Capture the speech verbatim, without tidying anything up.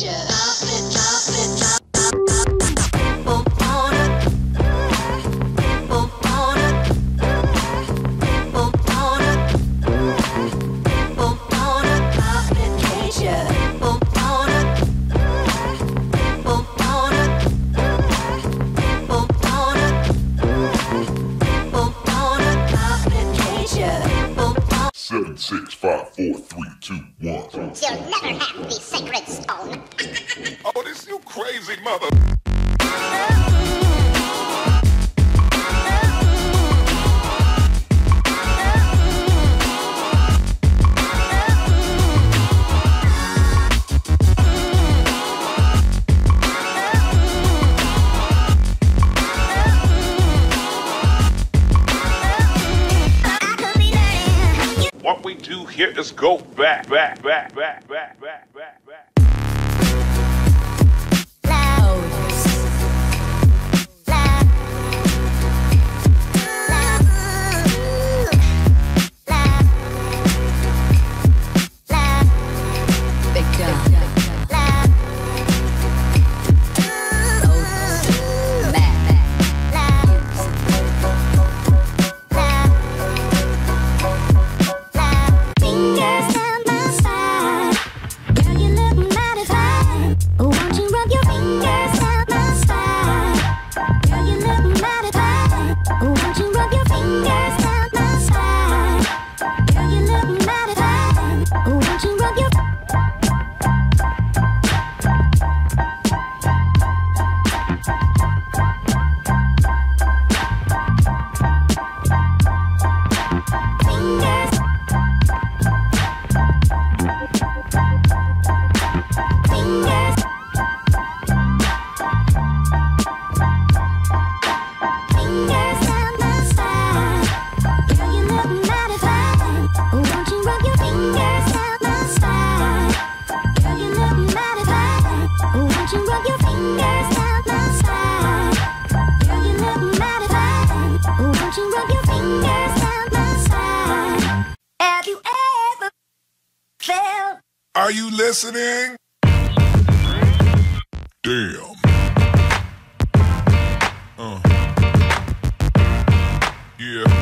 Seven, six, five, four, three, two, one. You'll never have the sacred stone. Oh, this you crazy mother... What we do here is go back, back, back, back, back, back, back, back. Are you listening? Damn. Uh. Yeah.